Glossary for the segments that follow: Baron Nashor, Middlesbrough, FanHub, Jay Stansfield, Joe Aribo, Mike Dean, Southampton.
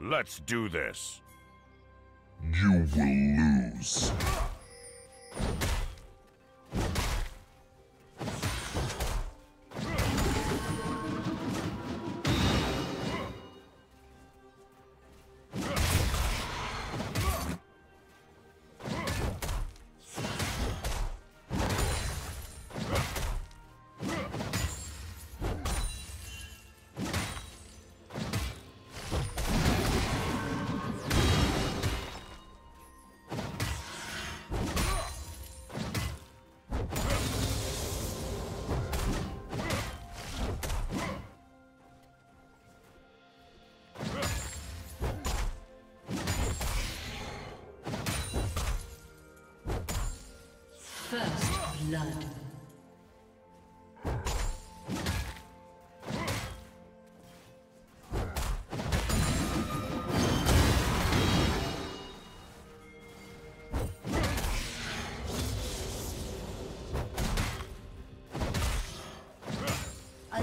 Let's do this. You will lose. First blood. A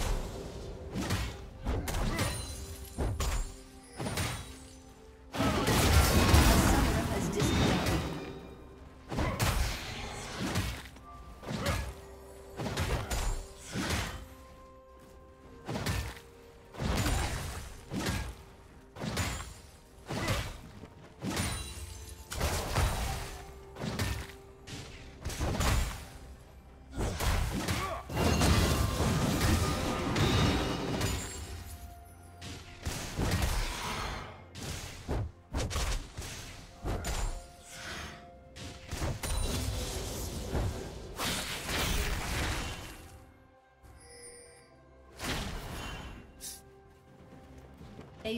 A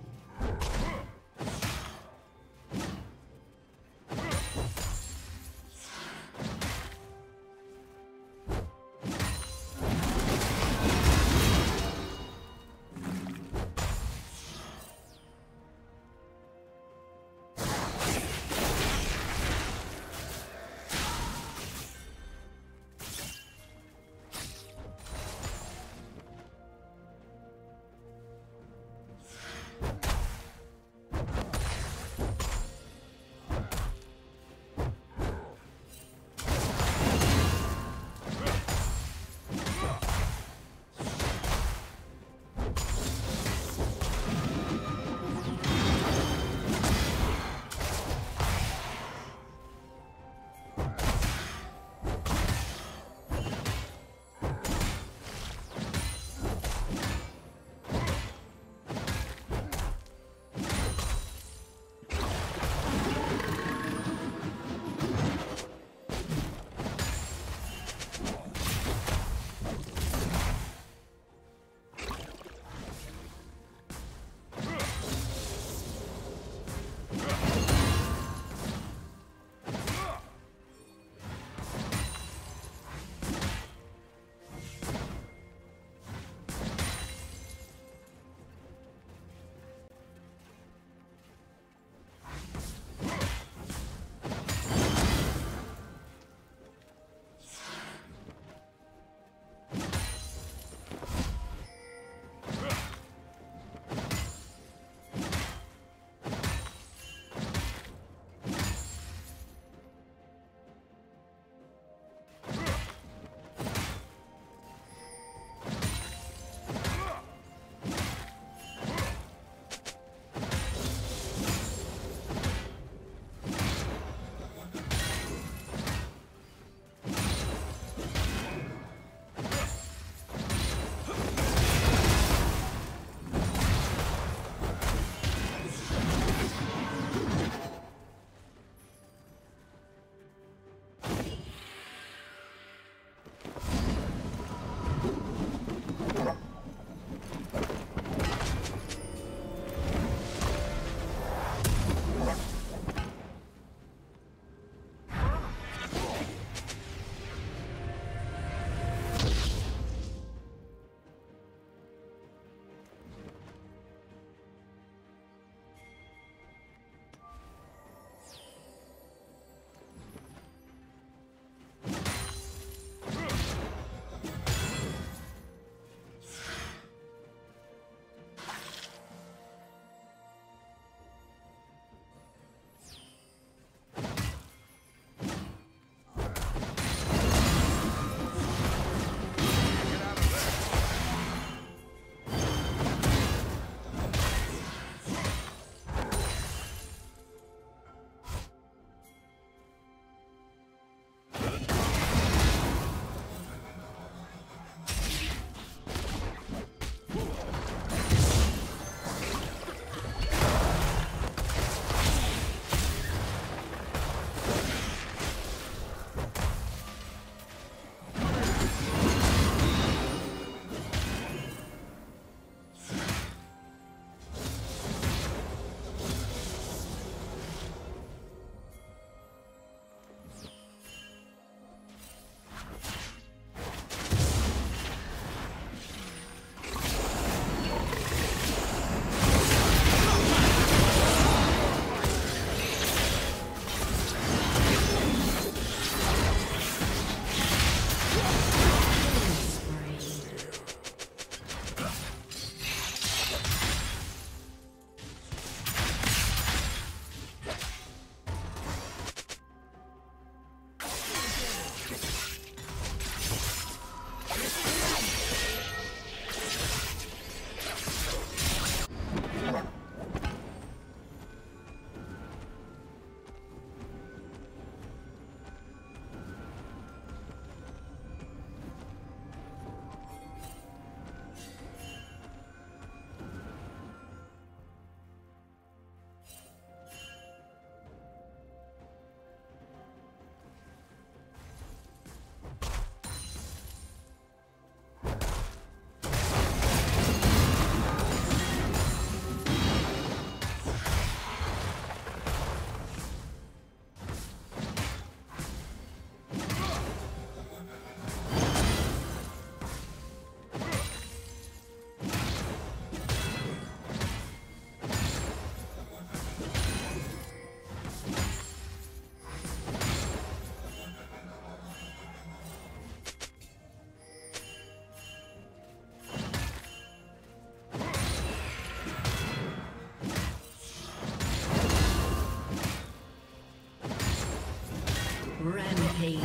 Rampage.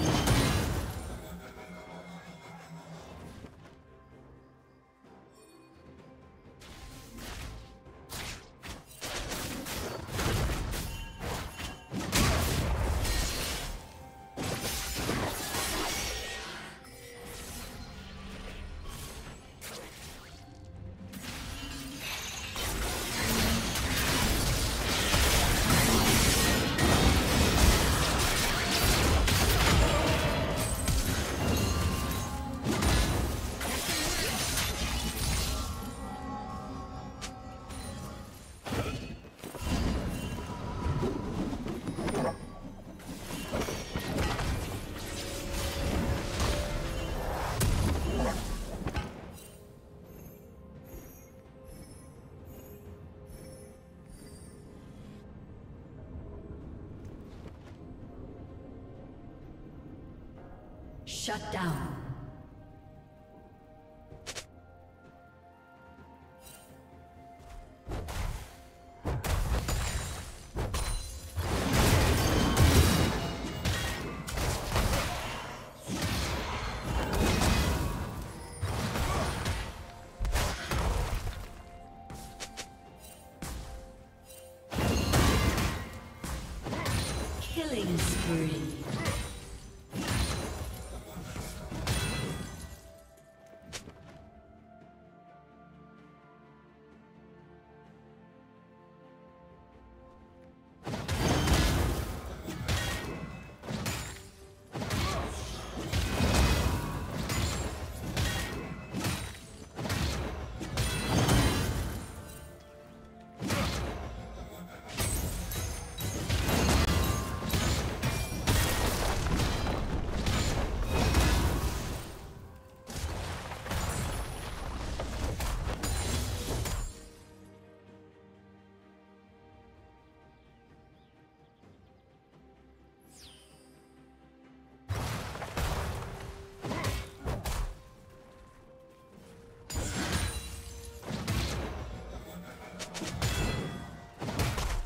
Shut down. Killing spree.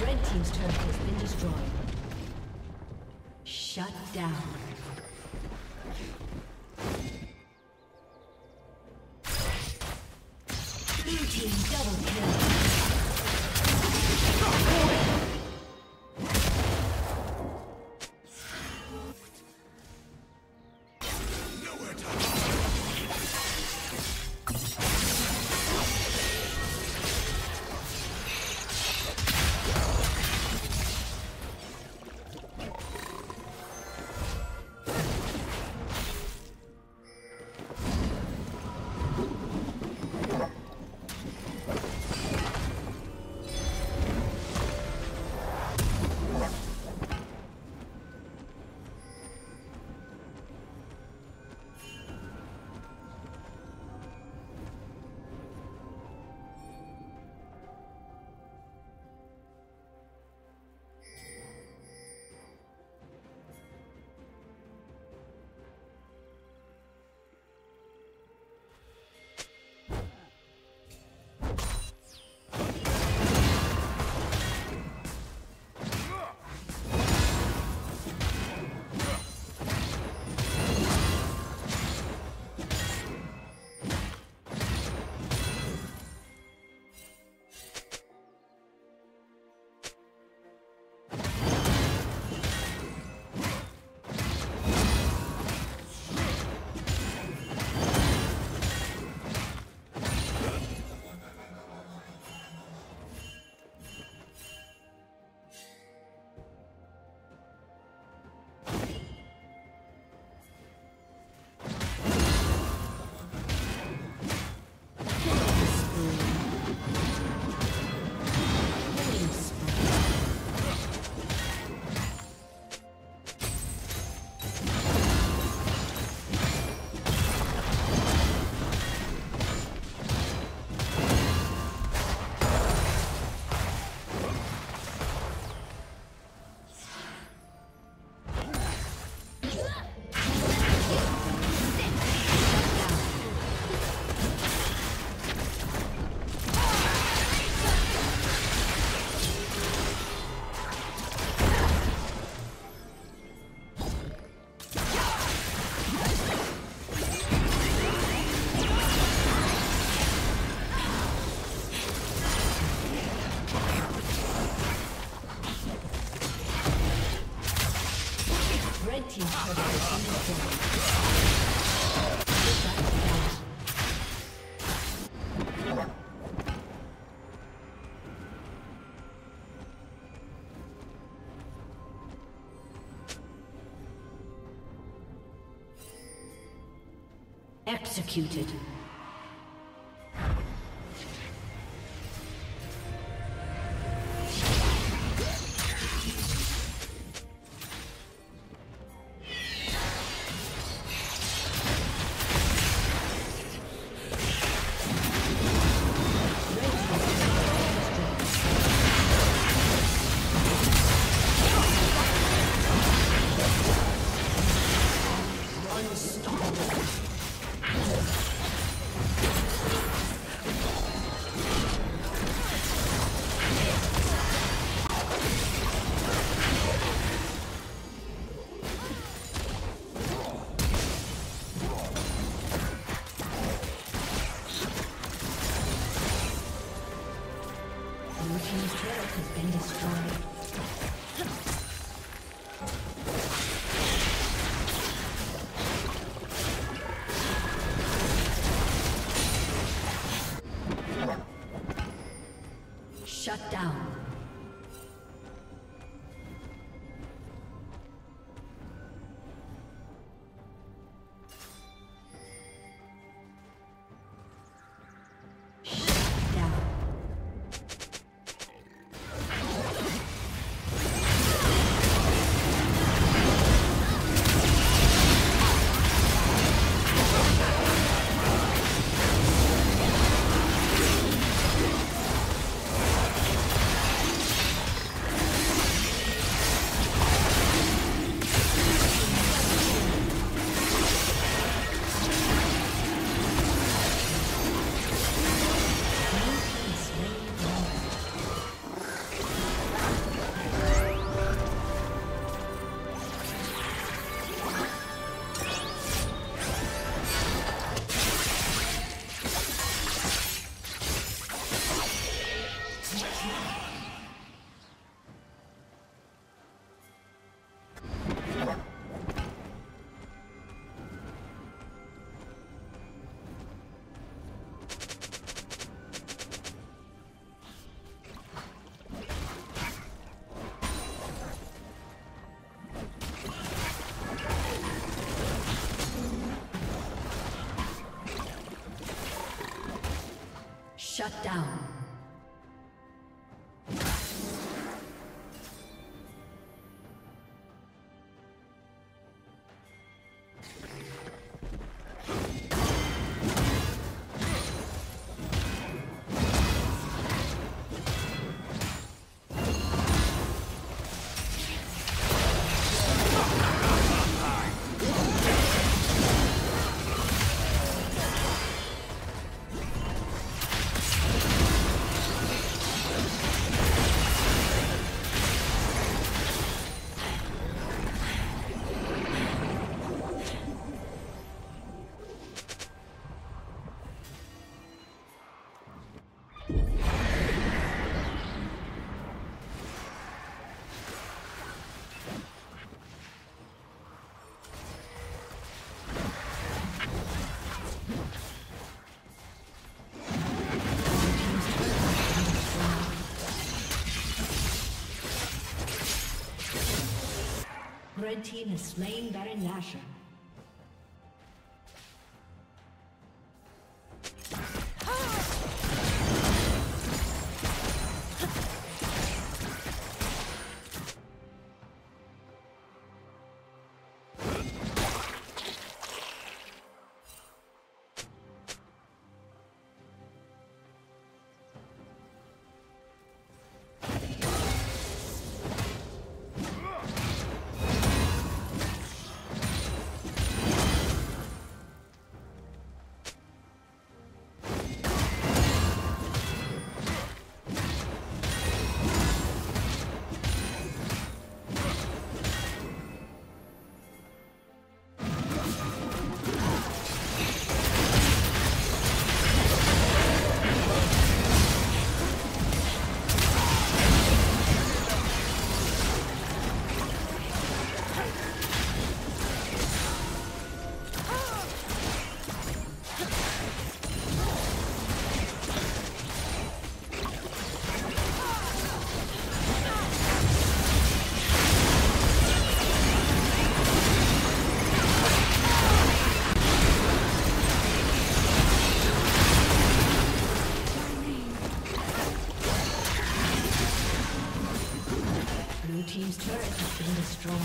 Red team's turret has been destroyed. Shut down. Blue team double kill. Nowhere to hide. Red team has been destroyed. Executed. Shut down. Shut down. Red team has slain Baron Nashor. turret has been destroyed.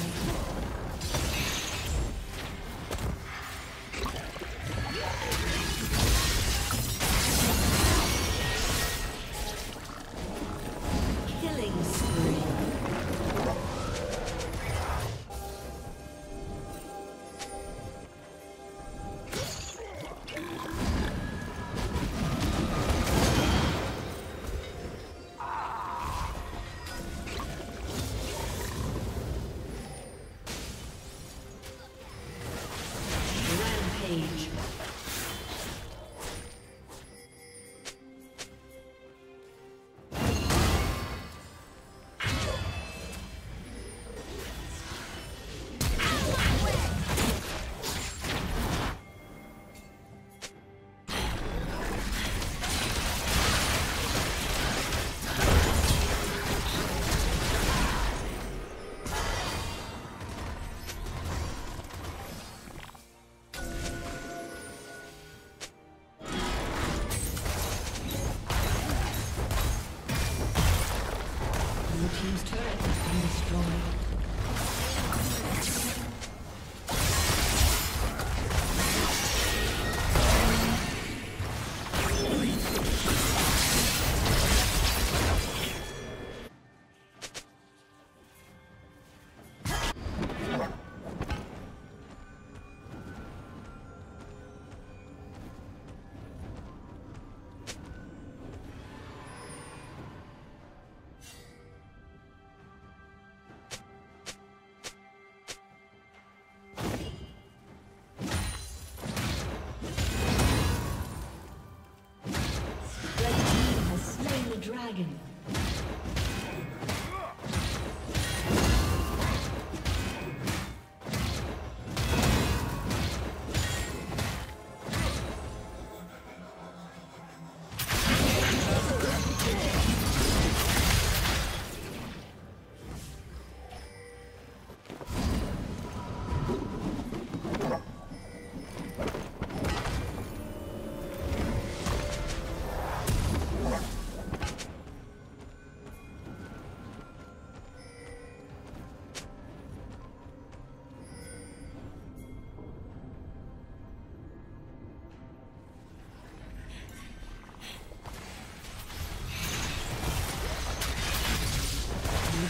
Dragon.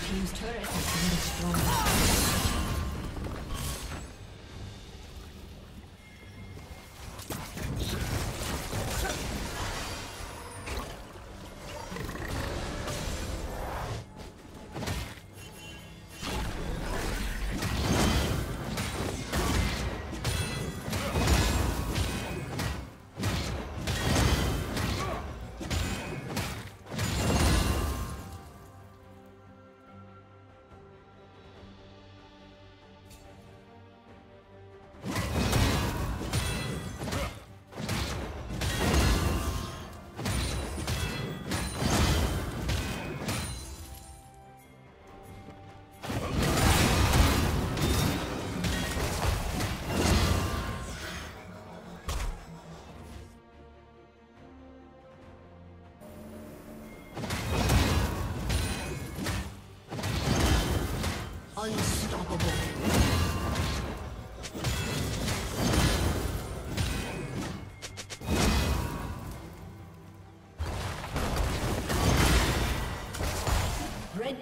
Team's turret has been destroyed. Red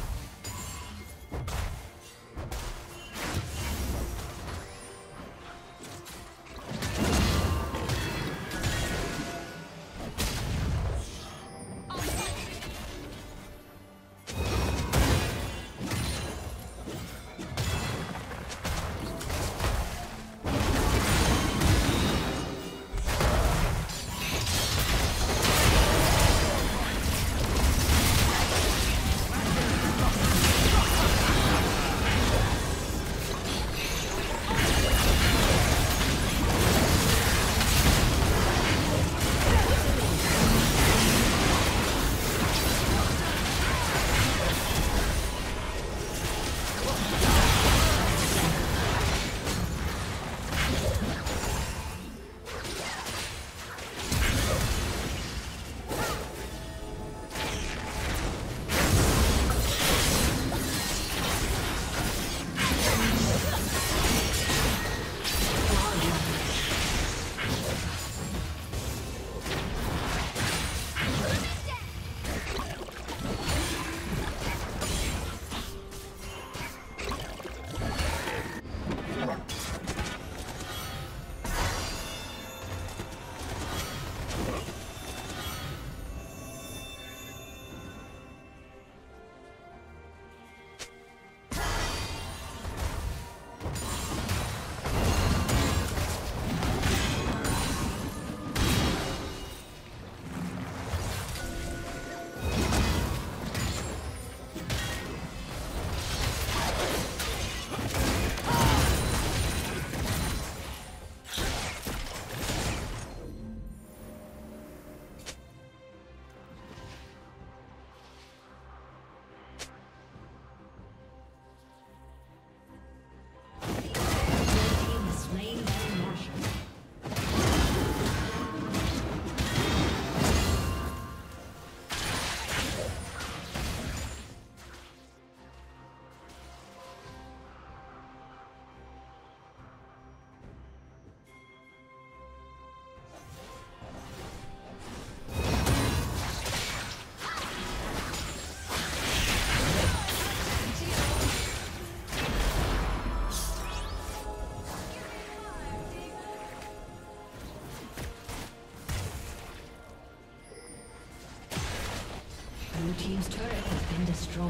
destroyed.